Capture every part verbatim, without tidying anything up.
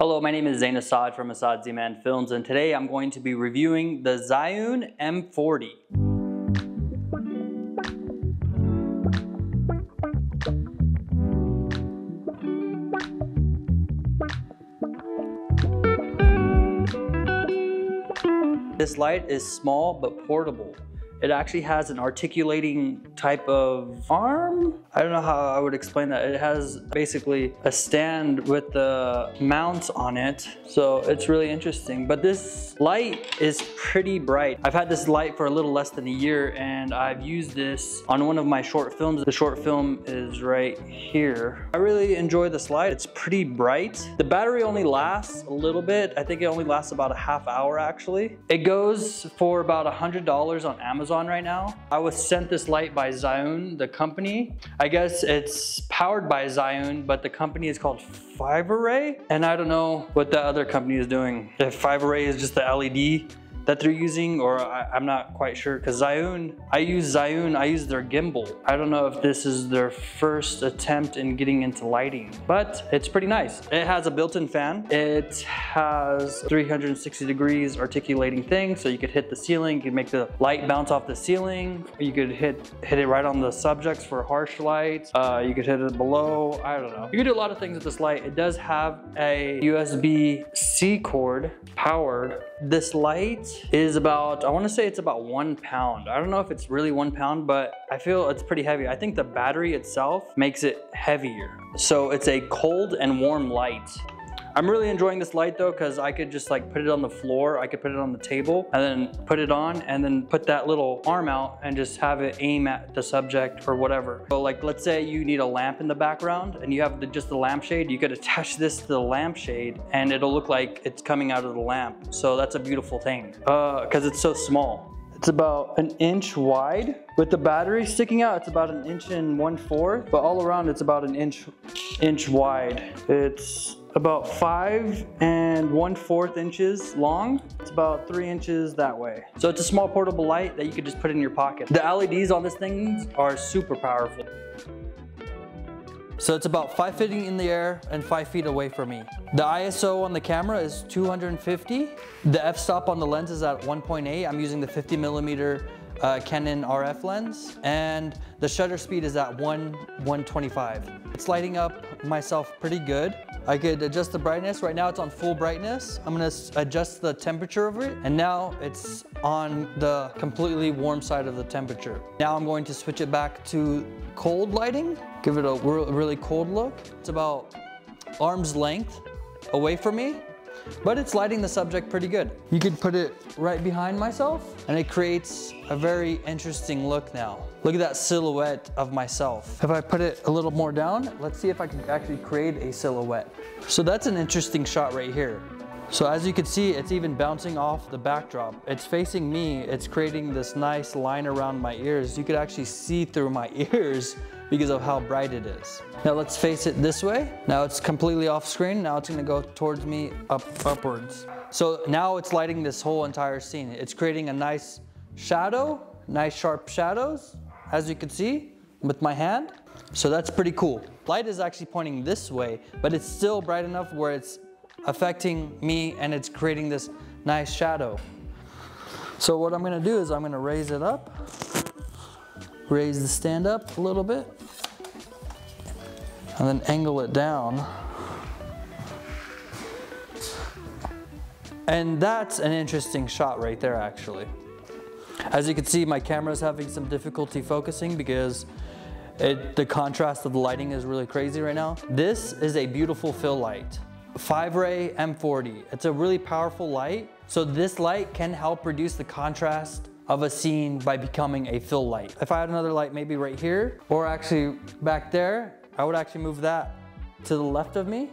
Hello, my name is Zain Asad from Asad Z-Man Films, and today I'm going to be reviewing the Zhiyun M forty. This light is small but portable. It actually has an articulating type of arm. I don't know how I would explain that. It has basically a stand with the mounts on it. So it's really interesting. But this light is pretty bright. I've had this light for a little less than a year, and I've used this on one of my short films. The short film is right here. I really enjoy this light. It's pretty bright. The battery only lasts a little bit. I think it only lasts about a half hour actually. It goes for about a hundred dollars on Amazon. On right now. I was sent this light by Zhiyun, the company. I guess it's powered by Zhiyun, but the company is called Fiveray, and I don't know what the other company is doing. If Fiveray is just the L E D that they're using, or I, I'm not quite sure, because Zhiyun, I use Zhiyun, I use their gimbal. I don't know if this is their first attempt in getting into lighting, but it's pretty nice. It has a built-in fan. It has three hundred sixty degrees articulating thing, so you could hit the ceiling, you could make the light bounce off the ceiling, you could hit, hit it right on the subjects for harsh light, uh, you could hit it below, I don't know. You could do a lot of things with this light. It does have a U S B C cord powered. This light is about, I want to say it's about one pound. I don't know if it's really one pound, but I feel it's pretty heavy. I think the battery itself makes it heavier. So it's a cold and warm light. I'm really enjoying this light though, because I could just like put it on the floor, I could put it on the table, and then put it on, and then put that little arm out and just have it aim at the subject or whatever. So like, let's say you need a lamp in the background and you have the, just the lampshade, you could attach this to the lampshade and it'll look like it's coming out of the lamp. So that's a beautiful thing, uh, because it's so small. It's about an inch wide. With the battery sticking out, it's about an inch and one fourth, but all around it's about an inch, inch wide. It's about five and one fourth inches long. It's about three inches that way. So it's a small portable light that you could just put in your pocket. The L E Ds on this thing are super powerful. So it's about five feet in the air and five feet away from me. The I S O on the camera is two hundred fifty. The f-stop on the lens is at one point eight. I'm using the fifty millimeter uh, Canon R F lens, and the shutter speed is at one one twenty-five. It's lighting up myself pretty good. I could adjust the brightness. Right now it's on full brightness. I'm gonna adjust the temperature of it, and now it's on the completely warm side of the temperature. Now I'm going to switch it back to cold lighting. Give it a really cold look. It's about arm's length away from me, but it's lighting the subject pretty good. You can put it right behind myself, and it creates a very interesting look now. Look at that silhouette of myself. If I put it a little more down, let's see if I can actually create a silhouette. So that's an interesting shot right here. So as you can see, it's even bouncing off the backdrop. It's facing me, it's creating this nice line around my ears. You could actually see through my ears because of how bright it is. Now let's face it this way. Now it's completely off screen. Now it's gonna go towards me up upwards. So now it's lighting this whole entire scene. It's creating a nice shadow, nice sharp shadows, as you can see with my hand. So that's pretty cool. Light is actually pointing this way, but it's still bright enough where it's affecting me and it's creating this nice shadow. So what I'm gonna do is I'm gonna raise it up, raise the stand up a little bit, and then angle it down. And that's an interesting shot right there actually. As you can see, my camera's having some difficulty focusing because it, the contrast of the lighting is really crazy right now. This is a beautiful fill light. Fiveray M forty. It's a really powerful light. So this light can help reduce the contrast of a scene by becoming a fill light. If I had another light maybe right here, or actually back there, I would actually move that to the left of me,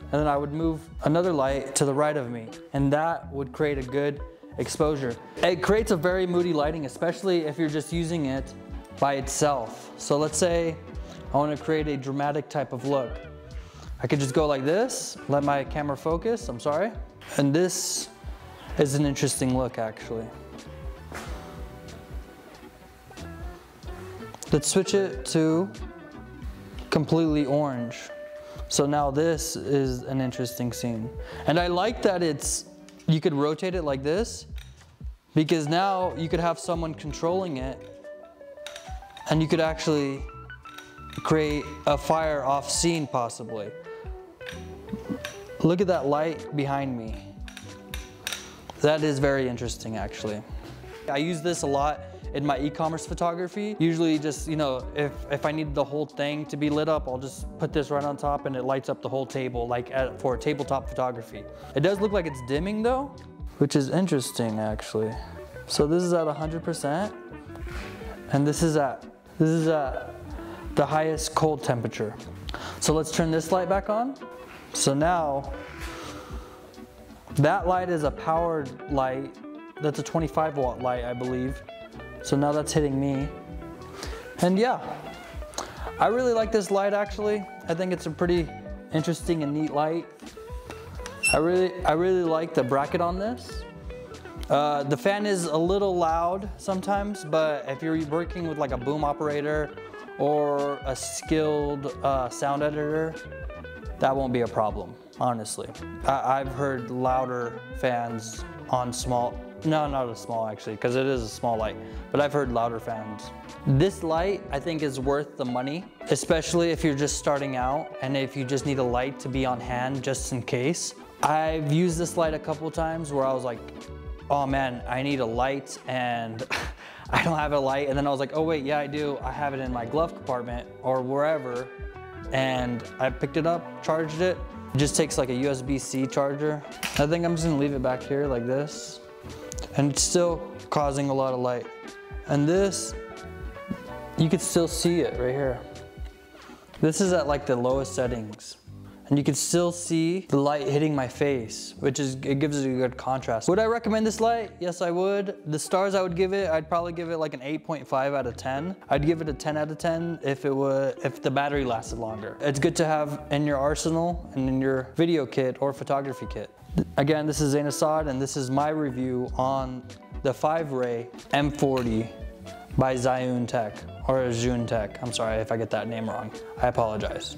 and then I would move another light to the right of me, and that would create a good exposure. It creates a very moody lighting, especially if you're just using it by itself. So let's say I want to create a dramatic type of look. I could just go like this, let my camera focus, I'm sorry. And this is an interesting look actually. Let's switch it to completely orange. So now this is an interesting scene. And I like that it's, you could rotate it like this, because now you could have someone controlling it and you could actually create a fire off scene possibly. Look at that light behind me. That is very interesting actually. I use this a lot in my e-commerce photography. Usually just, you know, if, if I need the whole thing to be lit up, I'll just put this right on top and it lights up the whole table, like at, for tabletop photography. It does look like it's dimming though, which is interesting actually. So this is at one hundred percent and this is at, this is at the highest cold temperature. So let's turn this light back on. So now, that light is a powered light. That's a twenty-five watt light, I believe. So now that's hitting me. And yeah, I really like this light actually. I think it's a pretty interesting and neat light. I really, I really like the bracket on this. Uh, the fan is a little loud sometimes, but if you're working with like a boom operator or a skilled uh, sound editor, that won't be a problem, honestly. I I've heard louder fans on small, no, not a small actually, because it is a small light, but I've heard louder fans. This light, I think, is worth the money, especially if you're just starting out and if you just need a light to be on hand just in case. I've used this light a couple times where I was like, oh man, I need a light and I don't have a light. And then I was like, oh wait, yeah, I do. I have it in my glove compartment or wherever. And I picked it up, charged it. It just takes like a U S B C charger. I think I'm just gonna leave it back here like this. And it's still causing a lot of light. And this, you can still see it right here. This is at like the lowest settings. And you can still see the light hitting my face, which is, it gives it a good contrast. Would I recommend this light? Yes, I would. The stars I would give it, I'd probably give it like an eight point five out of ten. I'd give it a ten out of ten if it would, if the battery lasted longer. It's good to have in your arsenal and in your video kit or photography kit. Again, this is Zain Asad and this is my review on the Fiveray M forty by Zhiyun Tech, or Zhiyun Tech. I'm sorry if I get that name wrong. I apologize.